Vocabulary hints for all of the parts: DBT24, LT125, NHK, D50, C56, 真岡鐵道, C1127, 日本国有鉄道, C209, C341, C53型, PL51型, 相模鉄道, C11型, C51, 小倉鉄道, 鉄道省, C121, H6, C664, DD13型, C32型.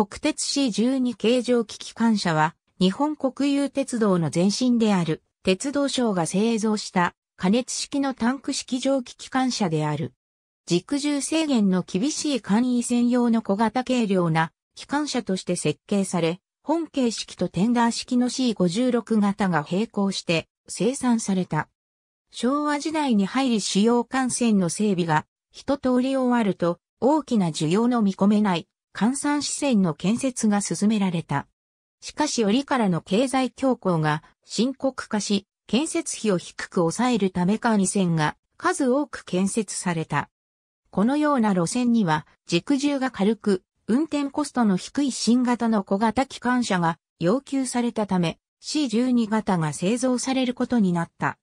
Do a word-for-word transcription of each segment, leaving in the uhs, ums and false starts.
国鉄 シーじゅうに 形蒸気機関車は、日本国有鉄道の前身である、鉄道省が製造した、加熱式のタンク式蒸気機関車である。軸重制限の厳しい簡易専用の小型軽量な機関車として設計され、本形式とテンダー式の シーごじゅうろく 型が並行して生産された。昭和時代に入り主要幹線の整備が一通り終わると、大きな需要の見込めない関山支線の建設が進められた。しかし折からの経済恐慌が深刻化し、建設費を低く抑えるため間に線が数多く建設された。このような路線には軸重が軽く、運転コストの低い新型の小型機関車が要求されたため シーじゅうに 型が製造されることになった。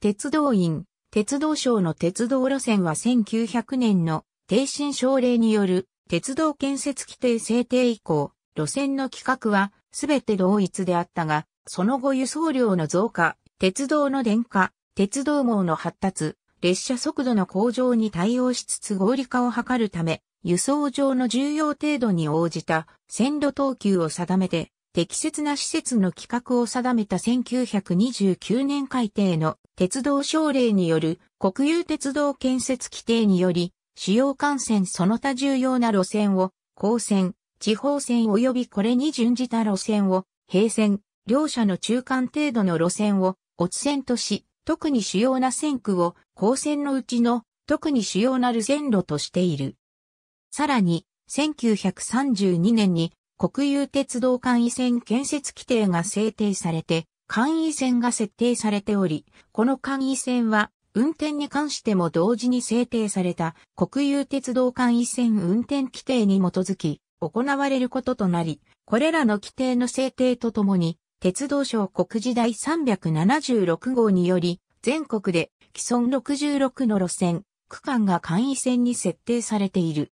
鉄道院、鉄道省の鉄道路線はせんきゅうひゃくねんの逓信省令による鉄道建設規定制定以降、路線の規格はすべて同一であったが、その後輸送量の増加、鉄道の電化、鉄道網の発達、列車速度の向上に対応しつつ合理化を図るため、輸送上の重要程度に応じた線路等級を定めて、適切な施設の規格を定めたせんきゅうひゃくにじゅうきゅうねん改定の鉄道省令による国有鉄道建設規定により、主要幹線その他重要な路線を、港線、地方線及びこれに準じた路線を、併線、両者の中間程度の路線を、乙線とし、特に主要な線区を、港線のうちの、特に主要なる線路としている。さらに、せんきゅうひゃくさんじゅうにねんに、国有鉄道簡易線建設規定が制定されて、簡易線が設定されており、この簡易線は、運転に関しても同時に制定された国有鉄道簡易線運転規定に基づき行われることとなり、これらの規定の制定とともに、鉄道省告示第さんびゃくななじゅうろくごうにより、全国で既存ろくじゅうろくの路線、区間が簡易線に設定されている。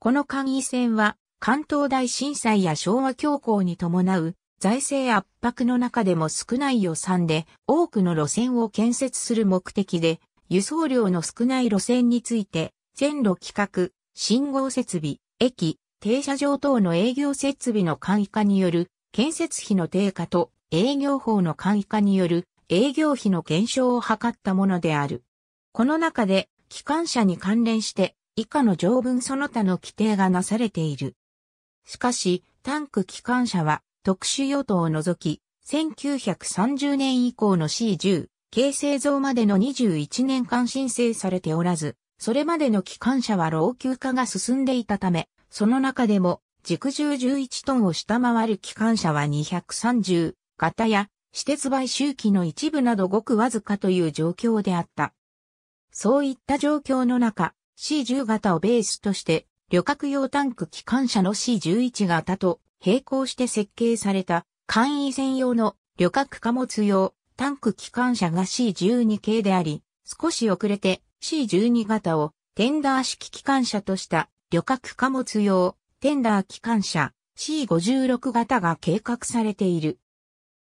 この簡易線は、関東大震災や昭和恐慌に伴う財政圧迫の中でも少ない予算で多くの路線を建設する目的で、輸送量の少ない路線について、線路規格、信号設備、駅、停車場等の営業設備の簡易化による建設費の低下と営業法の簡易化による営業費の減少を図ったものである。この中で、機関車に関連して以下の条文その他の規定がなされている。しかし、タンク機関車は、特殊用途を除き、せんきゅうひゃくさんじゅうねん以降の シーじゅう 形製造までのにじゅういちねんかん申請されておらず、それまでの機関車は老朽化が進んでいたため、その中でも軸重じゅういちトンを下回る機関車はにひゃくさんじゅうがたや、私鉄買収機の一部などごくわずかという状況であった。そういった状況の中、シーじゅう 型をベースとして、旅客用タンク機関車の シーじゅういち 型と、並行して設計された簡易専用の旅客貨物用タンク機関車が シーじゅうに 形であり、少し遅れて シーじゅうに 型をテンダー式機関車とした旅客貨物用テンダー機関車 シーごじゅうろく 型が計画されている。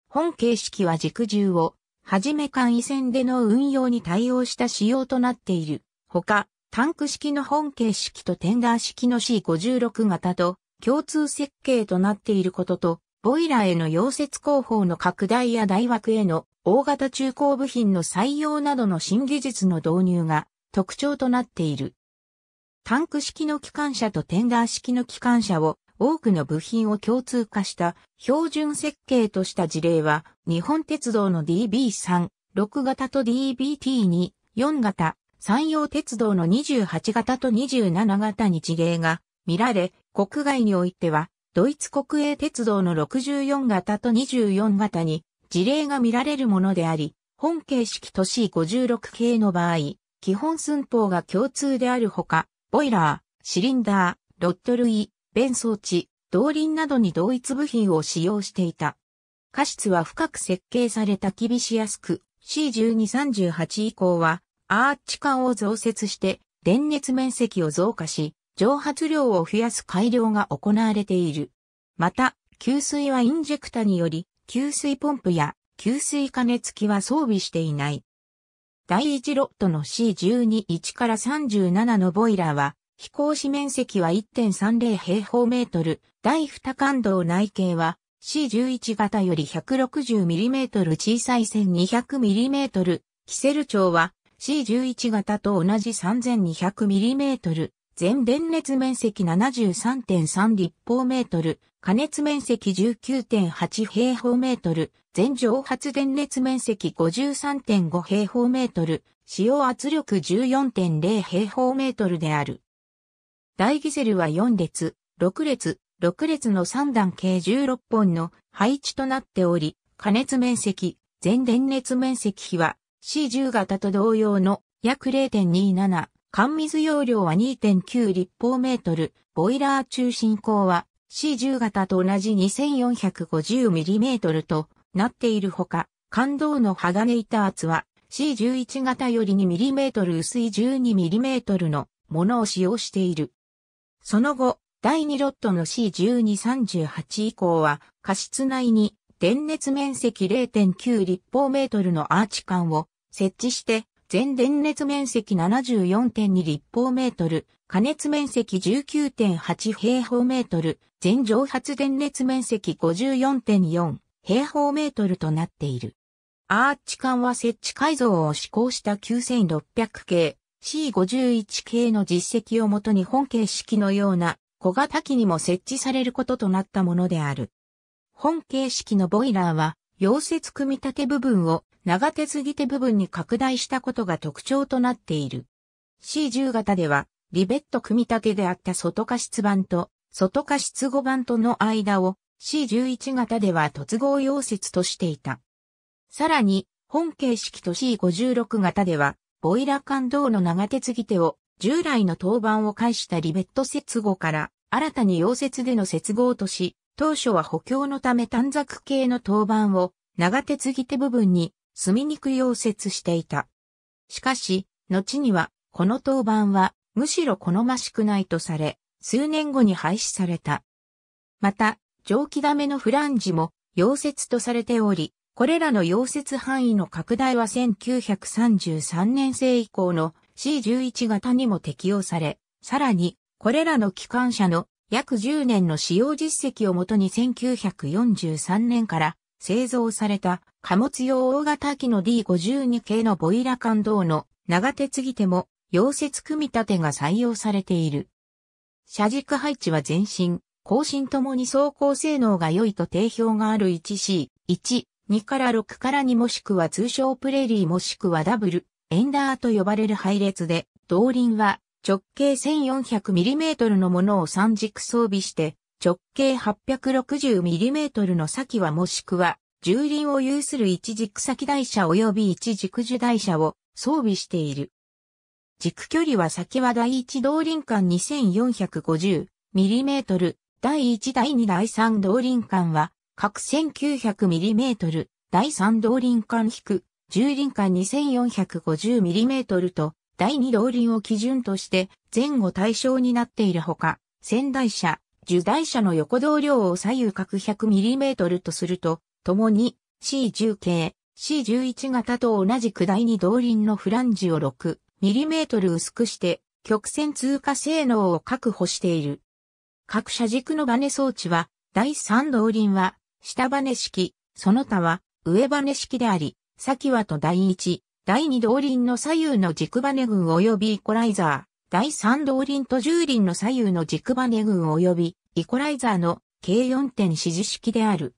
本形式は軸重をはじめ簡易線での運用に対応した仕様となっている。ほか、タンク式の本形式とテンダー式の シーごじゅうろく 型と共通設計となっていることと、ボイラーへの溶接工法の拡大や台枠への大型中工部品の採用などの新技術の導入が特徴となっている。タンク式の機関車とテンダー式の機関車を多くの部品を共通化した標準設計とした事例は、日本鉄道の ディービーさんじゅうろく 型と ディービーティーにじゅうよん 型、山陽鉄道のにじゅうはち型とにじゅうなな型に事例が見られ、国外においては、ドイツ国営鉄道のろくじゅうよん型とにじゅうよん型に事例が見られるものであり、本形式と シーごじゅうろく 形の場合、基本寸法が共通であるほか、ボイラー、シリンダー、ロッド類、弁装置、動輪などに同一部品を使用していた。過失は深く設計された厳しやすく、シーじゅうにさんじゅうはち 以降は、アーチ管を増設して、電熱面積を増加し、蒸発量を増やす改良が行われている。また、給水はインジェクタにより、給水ポンプや給水加熱器は装備していない。だいいちロットの シーじゅうに からさんじゅうななのボイラーは、飛行士面積は いってんさんぜろ 平方メートル、だいに管道内径は シーじゅういち 型より ひゃくろくじゅうミリメートル 小さい せんにひゃくミリメートル、キセル長は シーじゅういち 型と同じ さんぜんにひゃくミリメートル、全電熱面積 ななじゅうさんてんさん 立方メートル、加熱面積 じゅうきゅうてんはち 平方メートル、全常発電熱面積 ごじゅうさんてんご 平方メートル、使用圧力 じゅうよんてんぜろ 平方メートルである。大ギセルはよん列、ろく列、ろく列のさん段計じゅうろっぽんの配置となっており、加熱面積、全電熱面積比は シーじゅう 型と同様の約 れいてんにーなな、管水容量は にてんきゅう 立方メートル、ボイラー中心口は シーじゅう 型と同じ にせんよんひゃくごじゅうミリメートル となっているほか、管道の鋼板厚は シーじゅういち 型より にミリメートル 薄い じゅうにミリメートル のものを使用している。その後、だいにロットの シーじゅうに さんじゅうはち 以降は、過室内に電熱面積 れいてんきゅう 立方メートルのアーチ管を設置して、全電熱面積 ななじゅうよんてんに 立方メートル、加熱面積 じゅうきゅうてんはち 平方メートル、全常発電熱面積 ごじゅうよんてんよん 平方メートルとなっている。アーチ管は設置改造を施行したきゅうせんろっぴゃく系、シーごじゅういち 系の実績をもとに本形式のような、小型機にも設置されることとなったものである。本形式のボイラーは、溶接組み立て部分を長鉄ぎ手部分に拡大したことが特徴となっている。シーじゅう 型では、リベット組み立てであった外加湿板と外加湿後板との間を シーじゅういち 型では凸合溶接としていた。さらに、本形式と シーごじゅうろく 型では、ボイラー管道の長鉄ぎ手を従来の当板を介したリベット接合から新たに溶接での接合とし、当初は補強のため短冊形の当板を長鉄ぎ手部分に墨肉溶接していた。しかし、後にはこの当板はむしろ好ましくないとされ、数年後に廃止された。また、蒸気溜めのフランジも溶接とされており、これらの溶接範囲の拡大はせんきゅうひゃくさんじゅうさんねん製以降の シーじゅういち 型にも適用され、さらに、これらの機関車の約じゅうねんの使用実績をもとにせんきゅうひゃくよんじゅうさんねんから製造された貨物用大型機の ディーごじゅうに 系のボイラ管道の長鉄ぎ手も溶接組み立てが採用されている。車軸配置は前進、後進ともに走行性能が良いと定評がある いちシー、いち、にからろくからにもしくは通称プレリーもしくはダブル、エンダーと呼ばれる配列で、動輪は直径 せんよんひゃくミリメートル のものをさん軸装備して、直径 はっぴゃくろくじゅうミリメートル の先はもしくは、重輪を有するいち軸先台車及びいち軸樹台車を装備している。軸距離は先はだいいち動輪間 にせんよんひゃくごじゅうミリメートル、だいいちだいにだいさん動輪間は各 せんきゅうひゃくミリメートル、だいさん動輪間引く、重輪間 にせんよんひゃくごじゅうミリメートル と、だいに動輪を基準として前後対称になっているほか、先台車、樹台車の横動量を左右各 ひゃくミリメートル とすると、ともに シーじゅう 系、シーじゅういち 型と同じくだいに動輪のフランジを ろくミリメートル 薄くして曲線通過性能を確保している。各車軸のバネ装置は、だいさん動輪は下バネ式、その他は上バネ式であり、先はとだいいち、だいに動輪の左右の軸バネ群及びイコライザー、だいさん動輪と重輪の左右の軸バネ群及びイコライザーの計よんてん指示式である。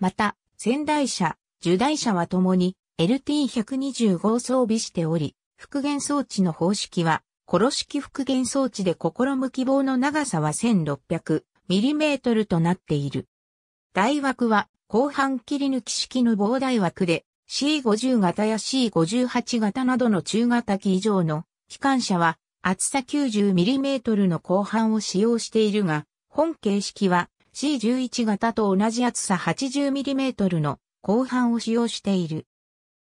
また、先台車、樹台車はともに エルティーひゃくにじゅうご を装備しており、復元装置の方式は、コロ式復元装置で心向き棒の長さは せんろっぴゃくミリメートル となっている。台枠は、後半切り抜き式の棒台枠で、シーごじゅう 型や シーごじゅうはち 型などの中型機以上の機関車は厚さ きゅうじゅうミリメートル の後半を使用しているが、本形式は シーじゅういち 型と同じ厚さ はちじゅうミリメートル の後半を使用している。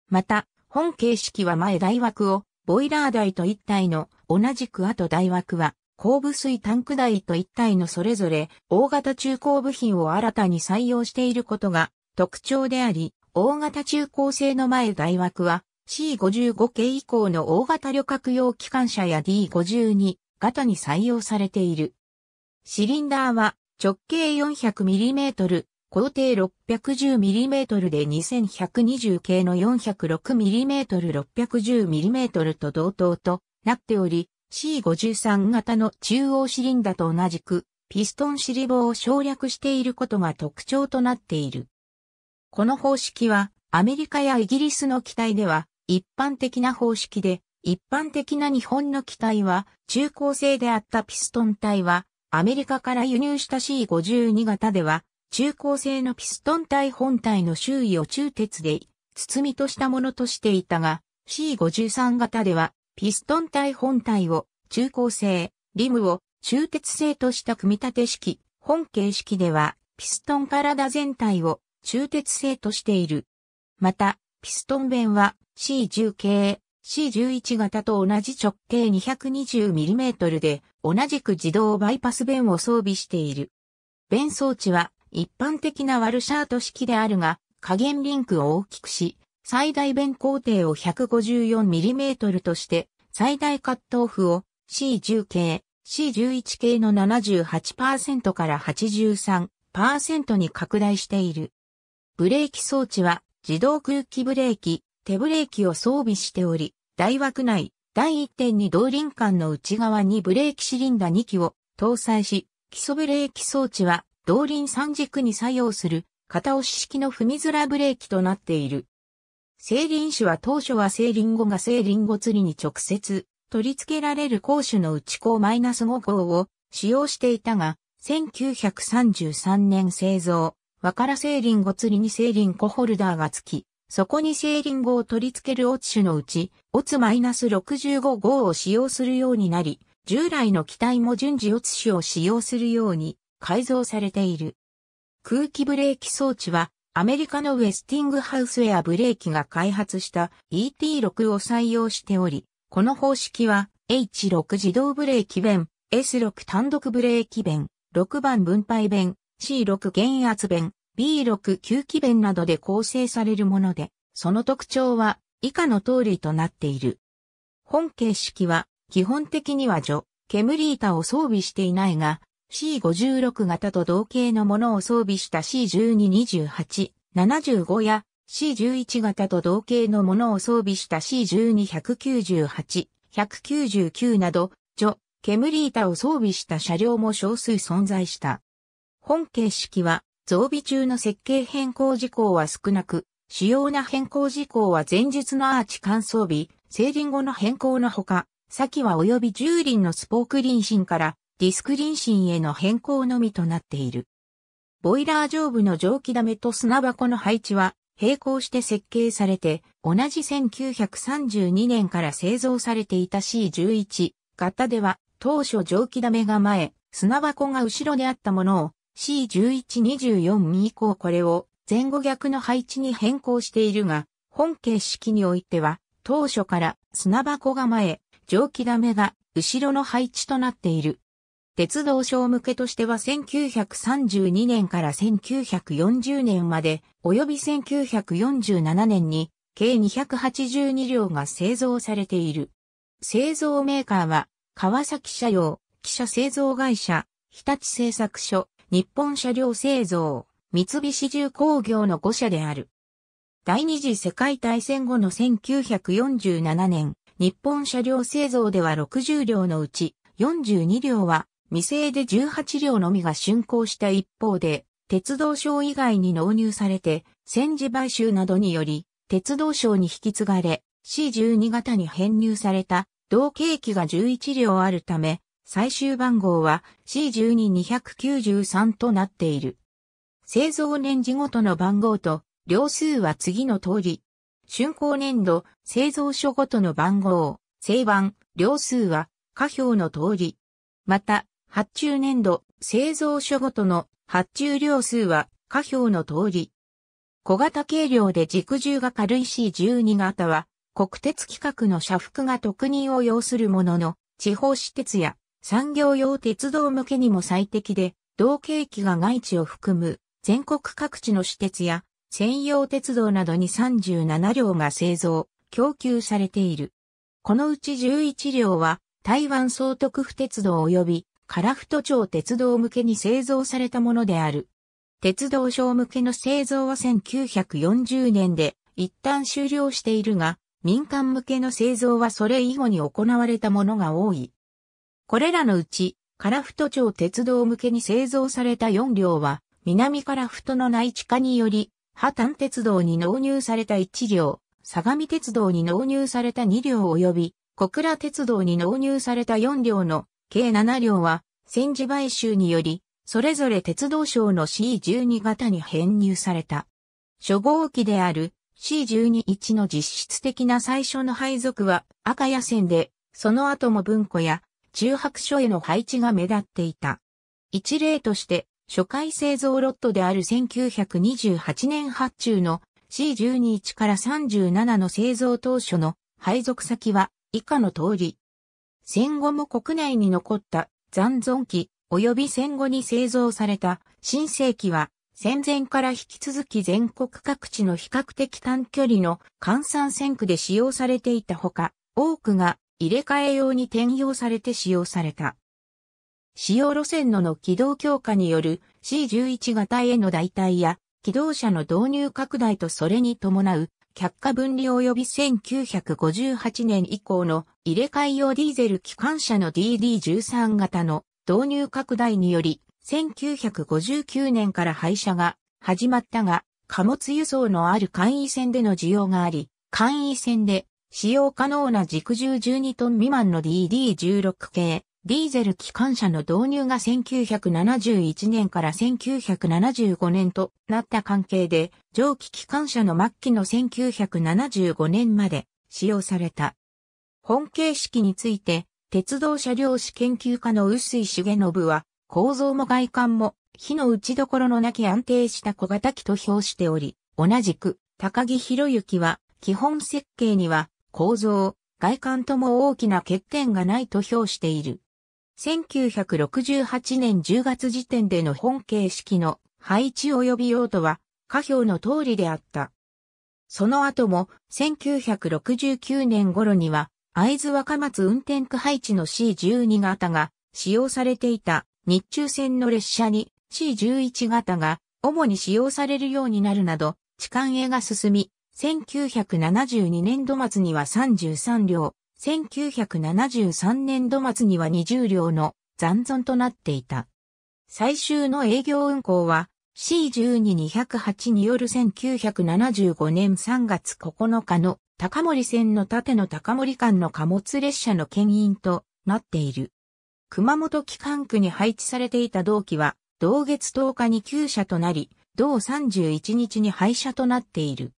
また、本形式は前台枠をボイラー台と一体の、同じく後台枠は後部水タンク台と一体のそれぞれ大型中高部品を新たに採用していることが特徴であり、大型中高製の前台枠は、シーごじゅうご 系以降の大型旅客用機関車や ディーごじゅうに 型に採用されている。シリンダーは直径 よんひゃくミリメートル、高低 ろっぴゃくじゅうミリメートル でにせんひゃくにじゅう系の よんひゃくろくミリメートル、ろっぴゃくじゅうミリメートル と同等となっており、シーごじゅうさん 型の中央シリンダーと同じく、ピストン尻棒を省略していることが特徴となっている。この方式は、アメリカやイギリスの機体では一般的な方式で、一般的な日本の機体は中高生であったピストン体は、アメリカから輸入した シーごじゅうに 型では、中高生のピストン体本体の周囲を鋳鉄で包みとしたものとしていたが、シーごじゅうさん 型では、ピストン体本体を中高生、リムを鋳鉄製とした組み立て式、本形式では、ピストン体全体を鋳鉄製としている。また、ピストン弁は シーじゅう 系、シーじゅういち 型と同じ直径 にひゃくにじゅうミリメートル で、同じく自動バイパス弁を装備している。弁装置は一般的なワルシャート式であるが、下限リンクを大きくし、最大弁高低を ひゃくごじゅうよんミリメートル として、最大カットオフを シーじゅう 系、シーじゅういち 系の ななじゅうはちパーセント から はちじゅうさんパーセント に拡大している。ブレーキ装置は、自動空気ブレーキ、手ブレーキを装備しており、台枠内、第 いってんに 動輪間の内側にブレーキシリンダに機を搭載し、基礎ブレーキ装置は動輪三軸に作用する片押し式の踏みづらブレーキとなっている。製輪種は当初は製輪ごが製輪ご吊りに直接取り付けられる鋼種の内鋼 マイナスご 号を使用していたが、せんきゅうひゃくさんじゅうさんねん製造。輪から製輪ご吊りに製輪ごホルダーが付き、そこに製輪ごを取り付けるオツ種のうち、オツ マイナスろくじゅうご 号を使用するようになり、従来の機体も順次オツ種を使用するように改造されている。空気ブレーキ装置は、アメリカのウェスティングハウスエアブレーキが開発した イーティーろく を採用しており、この方式は、エイチろく 自動ブレーキ弁、エスろく 単独ブレーキ弁、ろくばん分配弁、シーろく 減圧弁、ビーろく 吸気弁などで構成されるもので、その特徴は以下の通りとなっている。本形式は基本的には除、ケムリータを装備していないが、シーごじゅうろく 型と同型のものを装備した シーじゅうに にじゅうはち ななじゅうご や シーじゅういち 型と同型のものを装備した シーじゅうに ひゃくきゅうじゅうはち ひゃくきゅうじゅうきゅう など、除、ケムリータを装備した車両も少数存在した。本形式は、増備中の設計変更事項は少なく、主要な変更事項は前述のアーチ間装備、製輪ごの変更のほか、先は及び従輪のスポーク輪針からディスク輪針への変更のみとなっている。ボイラー上部の蒸気溜めと砂箱の配置は、並行して設計されて、同じせんきゅうひゃくさんじゅうにねんから製造されていた シーじゅういち 型では、当初蒸気溜めが前、砂箱が後ろであったものを、シーじゅういち にじゅうよん 以降これを前後逆の配置に変更しているが、本形式においては当初から砂箱が前、蒸気溜めが後ろの配置となっている。鉄道省向けとしてはせんきゅうひゃくさんじゅうにねんからせんきゅうひゃくよんじゅうねんまで及びせんきゅうひゃくよんじゅうななねんに計にひゃくはちじゅうにりょうが製造されている。製造メーカーは川崎車用、汽車製造会社、日立製作所、日本車両製造、三菱重工業のご社である。第二次世界大戦後のせんきゅうひゃくよんじゅうななねん、日本車両製造ではろくじゅうりょうのうちよんじゅうにりょうは未製でじゅうはちりょうのみが竣工した一方で、鉄道省以外に納入されて、戦時買収などにより、鉄道省に引き継がれ、シーじゅうに 型に編入された同型機がじゅういちりょうあるため、最終番号は シーじゅうに にひゃくきゅうじゅうさん となっている。製造年次ごとの番号と、両数は次の通り。竣工年度、製造所ごとの番号、製番、両数は、下表の通り。また、発注年度、製造所ごとの発注両数は、下表の通り。小型軽量で軸重が軽い シーじゅうに 型は、国鉄規格の車幅が特認を要するものの、地方私鉄や、産業用鉄道向けにも最適で、同型機が外地を含む全国各地の私鉄や専用鉄道などにさんじゅうななりょうが製造、供給されている。このうちじゅういちりょうは台湾総督府鉄道及び樺太町鉄道向けに製造されたものである。鉄道省向けの製造はせんきゅうひゃくよんじゅうねんで一旦終了しているが、民間向けの製造はそれ以後に行われたものが多い。これらのうち、樺太町鉄道向けに製造されたよんりょうは、南樺太の内地化により、波丹鉄道に納入されたいちりょう、相模鉄道に納入されたにりょう及び、小倉鉄道に納入されたよんりょうの計ななりょうは、戦時買収により、それぞれ鉄道省の シーじゅうにがたに編入された。初号機である シーじゅうに いち の実質的な最初の配属は赤野線で、その後も文庫や中白書への配置が目立っていた。一例として、初回製造ロットであるせんきゅうひゃくにじゅうはちねん発注の シーじゅうに いち からさんじゅうななの製造当初の配属先は以下の通り。戦後も国内に残った残存機、及び戦後に製造された新製機は戦前から引き続き全国各地の比較的短距離の閑散線区で使用されていたほか、多くが入れ替え用に転用されて使用された。使用路線のの軌道強化による シーじゅういちがたへの代替や機動車の導入拡大とそれに伴う却下分離及びせんきゅうひゃくごじゅうはちねん以降の入れ替え用ディーゼル機関車の ディーディーじゅうさんがたの導入拡大により、せんきゅうひゃくごじゅうきゅうねんから廃車が始まったが、貨物輸送のある簡易線での需要があり、簡易線で使用可能な軸重じゅうにトン未満の ディーディーじゅうろくけい、ディーゼル機関車の導入がせんきゅうひゃくななじゅういちねんからせんきゅうひゃくななじゅうごねんとなった関係で、蒸気機関車の末期のせんきゅうひゃくななじゅうごねんまで使用された。本形式について、鉄道車両史研究家の臼井重信は、構造も外観も、非の打ちどころのなき安定した小型機と評しており、同じく、高木博之は、基本設計には、構造、外観とも大きな欠点がないと評している。せんきゅうひゃくろくじゅうはちねんじゅうがつ時点での本形式の配置及び用途は、下表の通りであった。その後も、せんきゅうひゃくろくじゅうきゅうねん頃には、会津若松運転区配置の シーじゅうにがたが使用されていた日中線の列車に シーじゅういちがたが主に使用されるようになるなど、置換絵が進み、せんきゅうひゃくななじゅうにねんど末にはさんじゅうさんりょう、せんきゅうひゃくななじゅうさんねんど末にはにじゅうりょうの残存となっていた。最終の営業運行は シーじゅうに にひゃくはち によるせんきゅうひゃくななじゅうごねんさんがつここのかの高森線の縦の高森間の貨物列車の牽引となっている。熊本機関区に配置されていた同期は、同月とおかに休車となり、同さんじゅういちにちに廃車となっている。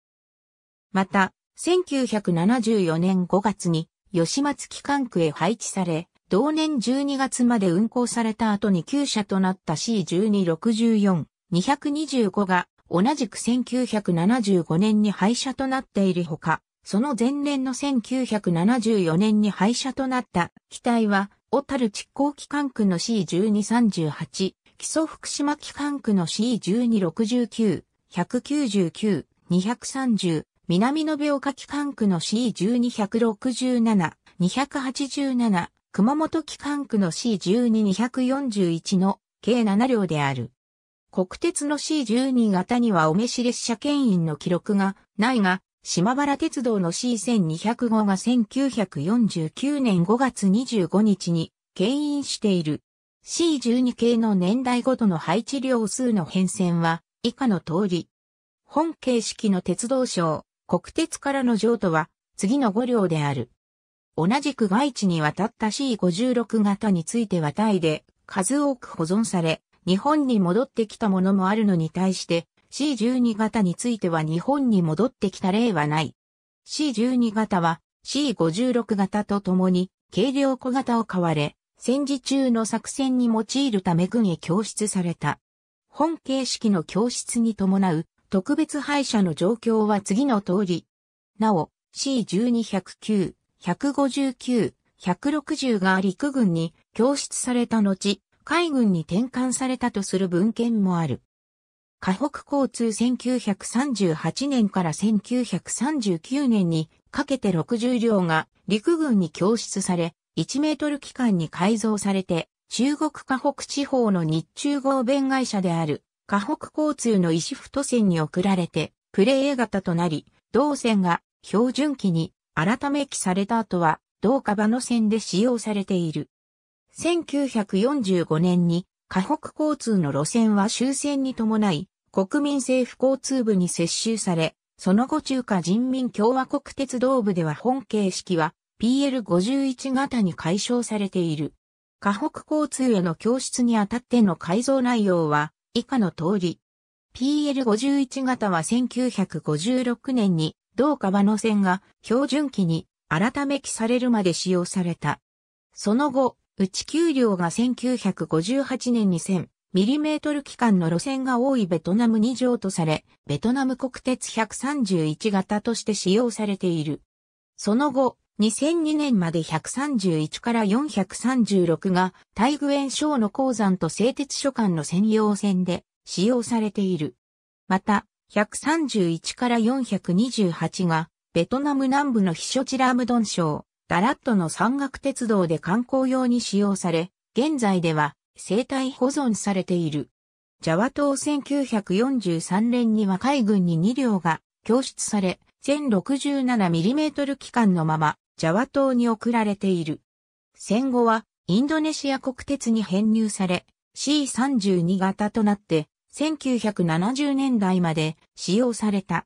また、せんきゅうひゃくななじゅうよねんごがつに吉松機関区へ配置され、同年じゅうにがつまで運行された後に休車となった シーじゅうに ろくじゅうよん にひゃくにじゅうご が同じくせんきゅうひゃくななじゅうごねんに廃車となっているほか、その前年のせんきゅうひゃくななじゅうよねんに廃車となった機体は、小樽築港機関区の シーじゅうに さんじゅうはち、木曽福島機関区の シーじゅうに ろくじゅうきゅう、ひゃくきゅうじゅうきゅう、にひゃくさんじゅう、南延岡機関区の シーじゅうに ひゃくろくじゅうなな、にひゃくはちじゅうなな、熊本機関区の シーじゅうに にひゃくよんじゅういち の計ななりょうである。国鉄の シーじゅうにがたにはお召し列車牽引の記録がないが、島原鉄道の シーせんにひゃくご がせんきゅうひゃくよんじゅうきゅうねんごがつにじゅうごにちに牽引している。シーじゅうにけいの年代ごとの配置両数の変遷は以下の通り。本形式の鉄道省、国鉄からの譲渡は次のごりょうである。同じく外地に渡った シーごじゅうろくがたについてはタイで数多く保存され、日本に戻ってきたものもあるのに対して、シーじゅうにがたについては日本に戻ってきた例はない。シーじゅうにがたは シーごじゅうろくがたと共に軽量小型を買われ、戦時中の作戦に用いるため軍へ供出された。本形式の供出に伴う特別廃車の状況は次の通り。なお、シーじゅうに ひゃくきゅう、ひゃくごじゅうきゅう、ひゃくろくじゅうが陸軍に供出された後、海軍に転換されたとする文献もある。河北交通せんきゅうひゃくさんじゅうはちねんからせんきゅうひゃくさんじゅうきゅうねんにかけてろくじゅうりょうが陸軍に供出され、いちメートル機関に改造されて、中国河北地方の日中合弁会社である、河北交通の石太線に送られて、プレA型となり、同線が標準機に改め機された後は、同河野線で使用されている。せんきゅうひゃくよんじゅうごねんに、河北交通の路線は終戦に伴い、国民政府交通部に接収され、その後中華人民共和国鉄道部では本形式は ピーエルごじゅういち 型に改称されている。河北交通への供出にあたっての改造内容は以下の通り。ピーエルごじゅういち 型はせんきゅうひゃくごじゅうろくねんに同河野線が標準機に改め機されるまで使用された。その後、うちきゅうりょうがせんきゅうひゃくごじゅうはちねんにせんミリメートル機関の路線が多いベトナムにじょうとされ、ベトナム国鉄ひゃくさんじゅういちがたとして使用されている。その後、にせんにねんまでひゃくさんじゅういちからよんひゃくさんじゅうろくが大愚園小野鉱山と製鉄所間の専用線で使用されている。また、ひゃくさんじゅういちからよんひゃくにじゅうはちがベトナム南部の避暑地ラムドン省、ダラットの山岳鉄道で観光用に使用され、現在では生態保存されている。ジャワ島せんきゅうひゃくよんじゅうさんねんには海軍ににりょうが供出され、せんろくじゅうななミリメートル機関のままジャワ島に送られている。戦後はインドネシア国鉄に編入され、シーさんじゅうにがたとなって、せんきゅうひゃくななじゅうねんだいまで使用された。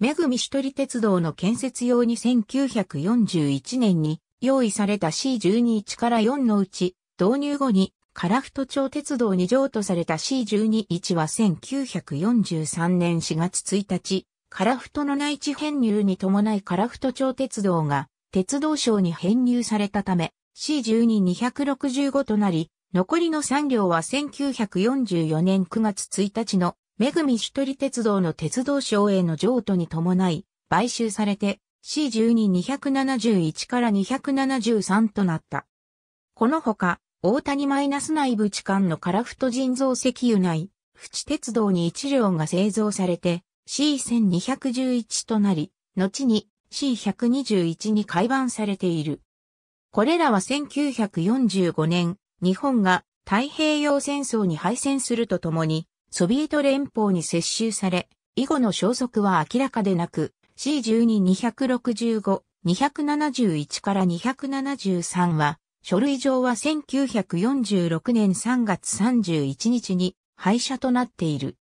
めぐみ首里鉄道の建設用にせんきゅうひゃくよんじゅういちねんに用意された シーじゅうにからよん のうち導入後に樺太町鉄道に譲渡された シーじゅうに はせんきゅうひゃくよんじゅうさんねんしがつついたち、樺太の内地編入に伴い樺太町鉄道が鉄道省に編入されたため シーじゅうに にひゃくろくじゅうご となり、残りのさんりょうはせんきゅうひゃくよんじゅうよねんくがつついたちのめぐみ首里鉄道の鉄道省への譲渡に伴い、買収されて シーじゅうに にひゃくななじゅういちからにひゃくななじゅうさん となった。このほか、大谷マイナス内部地間の樺太人造石油内、府地鉄道にいちりょうが製造されて シーせんにひゃくじゅういち となり、後に シーひゃくにじゅういち に改版されている。これらはせんきゅうひゃくよんじゅうごねん、日本が太平洋戦争に敗戦するとともに、ソビエト連邦に接収され、以後の消息は明らかでなく、シーじゅうに にひゃくろくじゅうご、にひゃくななじゅういちからにひゃくななじゅうさんは、書類上はせんきゅうひゃくよんじゅうろくねんさんがつさんじゅういちにちに廃車となっている。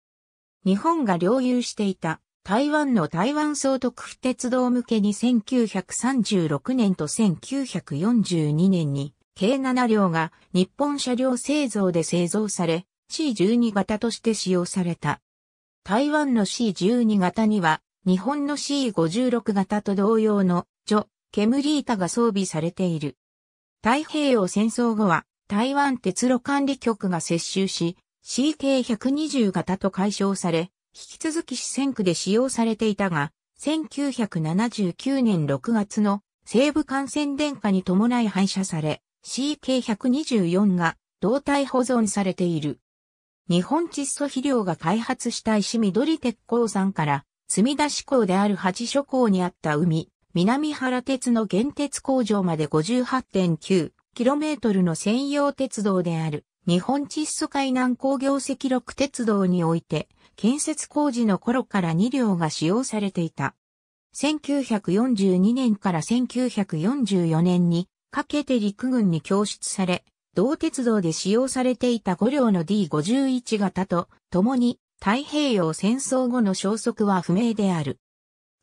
日本が領有していた台湾の台湾総督府鉄道向けにせんきゅうひゃくさんじゅうろくねんとせんきゅうひゃくよんじゅうにねんに計ななりょうが日本車両製造で製造され、シーじゅうにがたとして使用された。台湾の シーじゅうにがたには、日本の シーごじゅうろくがたと同様の除煙板が装備されている。太平洋戦争後は、台湾鉄路管理局が接収し、シーけいひゃくにじゅうがたと改称され、引き続き四川区で使用されていたが、せんきゅうひゃくななじゅうきゅうねんろくがつの西部艦船電化に伴い廃車され、シーけいひゃくにじゅうよん が動態保存されている。日本窒素肥料が開発した石緑鉄鉱山から、積出港である八所港にあった海、南原鉄の原鉄工場まで ごじゅうはちてんきゅうキロメートル の専用鉄道である、日本窒素海南工業赤六鉄道において、建設工事の頃からにりょうが使用されていた。せんきゅうひゃくよんじゅうにねんからせんきゅうひゃくよんじゅうよねんにかけて陸軍に供出され、同鉄道で使用されていたごりょうの ディーごじゅういちがたと共に太平洋戦争後の消息は不明である。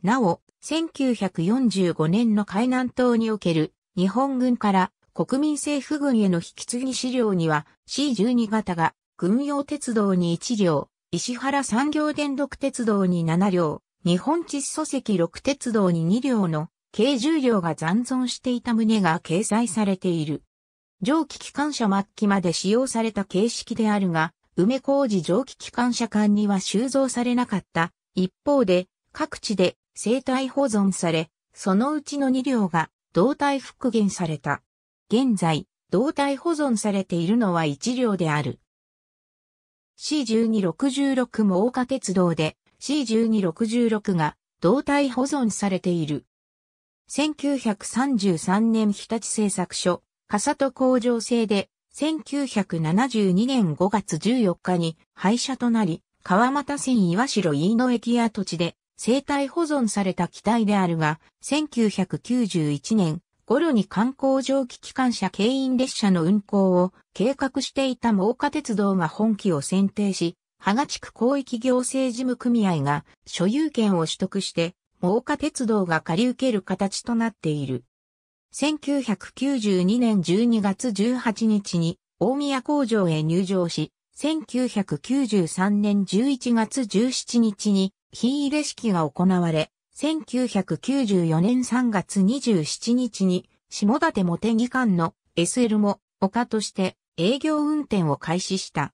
なお、せんきゅうひゃくよんじゅうごねんの海南島における日本軍から国民政府軍への引き継ぎ資料には シーじゅうにがたが軍用鉄道にいちりょう、石原産業電力鉄道にななりょう、日本窒素石ろく鉄道ににりょうの計じゅうりょうが残存していた旨が掲載されている。蒸気機関車末期まで使用された形式であるが、梅小路蒸気機関車間には収蔵されなかった。一方で、各地で生態保存され、そのうちのにりょうが動態復元された。現在、動態保存されているのはいちりょうである。シーじゅうに ろくじゅうろく も桜花鉄道で、シーじゅうに ろくじゅうろく が動態保存されている。せんきゅうひゃくさんじゅうさんねん日立製作所、笠戸工場製で、せんきゅうひゃくななじゅうにねんごがつじゅうよっかに廃車となり、川俣線岩城飯野駅跡地で生態保存された機体であるが、せんきゅうひゃくきゅうじゅういちねん頃に観光蒸気機関車牽引列車の運行を計画していた真岡鉄道が本機を選定し、芳賀地区広域行政事務組合が所有権を取得して、真岡鉄道が借り受ける形となっている。せんきゅうひゃくきゅうじゅうにねんじゅうにがつじゅうはちにちに大宮工場へ入場し、せんきゅうひゃくきゅうじゅうさんねんじゅういちがつじゅうしちにちに火入れ式が行われ、せんきゅうひゃくきゅうじゅうよねんさんがつにじゅうしちにちに下館茂木間の エスエル も丘として営業運転を開始した。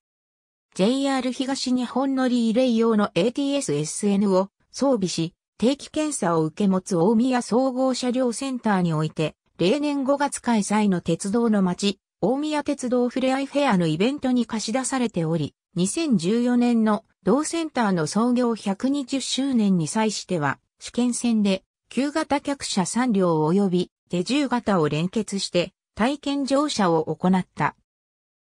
ジェイアール 東日本のリレー用の エーティーエス-エスエヌ を装備し、定期検査を受け持つ大宮総合車両センターにおいて、例年ごがつ開催の鉄道の街、大宮鉄道ふれあいフェアのイベントに貸し出されており、にせんじゅうよねんの同センターの創業ひゃくにじゅっしゅうねんに際しては、試験線で旧型客車さんりょう及び手じゅうがたを連結して体験乗車を行った。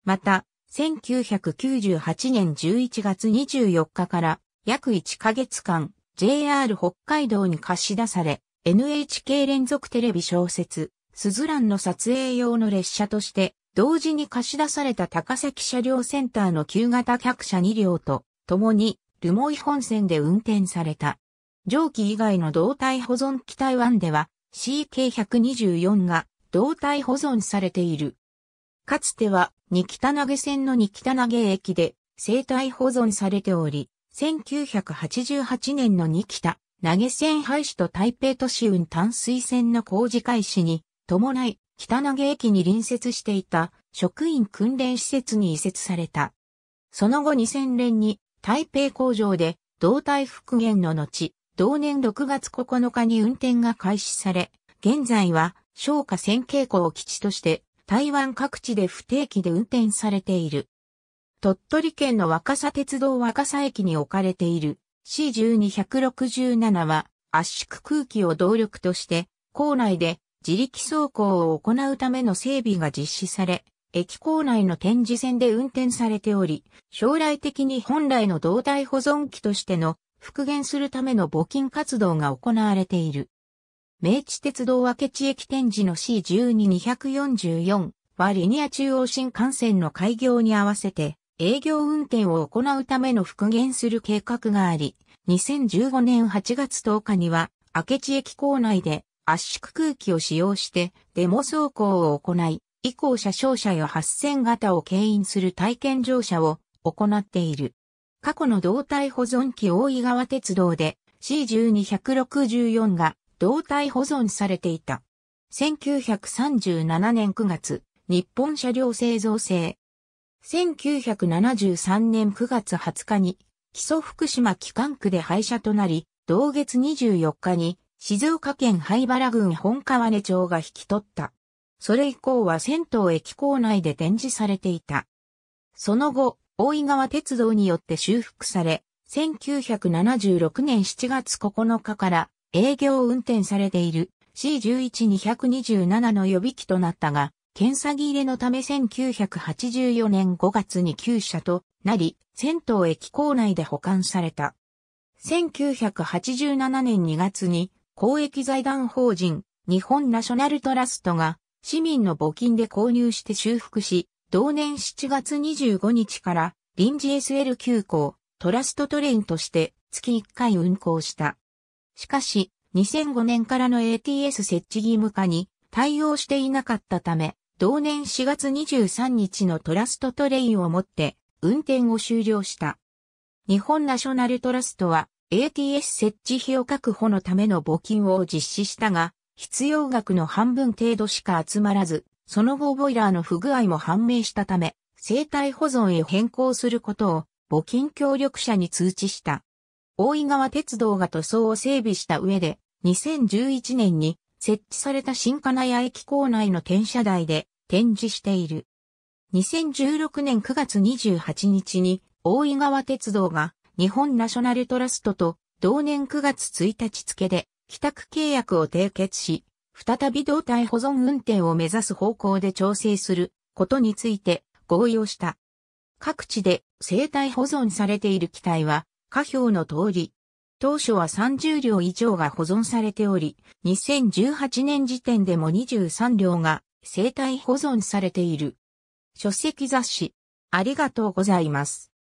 また、せんきゅうひゃくきゅうじゅうはちねんじゅういちがつにじゅうよっかから約いっかげつかん、ジェイアール 北海道に貸し出され、エヌエイチケー 連続テレビ小説、すずらんの撮影用の列車として、同時に貸し出された高崎車両センターの旧型客車にりょうと、共に、留萌本線で運転された。蒸気以外の動態保存機体いちでは、シーケーひゃくにじゅうよん が動態保存されている。かつては、二木田投線の二木田投駅で、生態保存されており、せんきゅうひゃくはちじゅうはちねんの二木田投線廃止と台北都市運淡水線の工事開始に伴い、北投駅に隣接していた職員訓練施設に移設された。その後にせんねんに台北工場で動態復元の後、同年ろくがつここのかに運転が開始され、現在は彰化線警構基地として台湾各地で不定期で運転されている。鳥取県の若狭鉄道若狭駅に置かれている シーいちにいいろくなな は圧縮空気を動力として構内で自力走行を行うための整備が実施され、駅構内の展示線で運転されており、将来的に本来の動態保存機としての復元するための募金活動が行われている。明治鉄道明知駅展示の シーいちにいにーよんよん はリニア中央新幹線の開業に合わせて、営業運転を行うための復元する計画があり、にせんじゅうごねんはちがつとおかには、明知駅構内で圧縮空気を使用してデモ走行を行い、以降車掌車やはっせんがたを牽引する体験乗車を行っている。過去の動態保存機大井川鉄道で シーいちにいいろくよん が動態保存されていた。せんきゅうひゃくさんじゅうななねんくがつ、日本車両製造製。せんきゅうひゃくななじゅうさんねんくがつはつかに、木曽福島機関区で廃車となり、同月にじゅうよっかに、静岡県灰原郡本川根町が引き取った。それ以降は銭湯駅構内で展示されていた。その後、大井川鉄道によって修復され、せんきゅうひゃくななじゅうろくねんしちがつここのかから営業運転されている シーいちいちににーになな の予備機となったが、検査切れのためせんきゅうひゃくはちじゅうよねんごがつに旧車となり、銭湯駅構内で保管された。せんきゅうひゃくはちじゅうななねんにがつに公益財団法人日本ナショナルトラストが市民の募金で購入して修復し、同年しちがつにじゅうごにちから臨時 エスエル 急行トラストトレインとして月いっかい運行した。しかしにせんごねんからの エーティーエス 設置義務化に対応していなかったため、同年しがつにじゅうさんにちのトラストトレインをもって運転を終了した。日本ナショナルトラストは エーティーエス 設置費用確保のための募金を実施したが、必要額の半分程度しか集まらず、その後ボイラーの不具合も判明したため、生態保存へ変更することを募金協力者に通知した。大井川鉄道が塗装を整備した上で、にせんじゅういちねんに設置された新金谷駅構内の転車台で展示している。にせんじゅうろくねんくがつにじゅうはちにちに大井川鉄道が日本ナショナルトラストと同年くがつついたち付で寄託契約を締結し、再び動態保存運転を目指す方向で調整することについて合意をした。各地で生体保存されている機体は下表の通り、当初はさんじゅうりょう以上が保存されており、にせんじゅうはちねん時点でもにじゅうさんりょうが生体保存されている。書籍雑誌、ありがとうございます。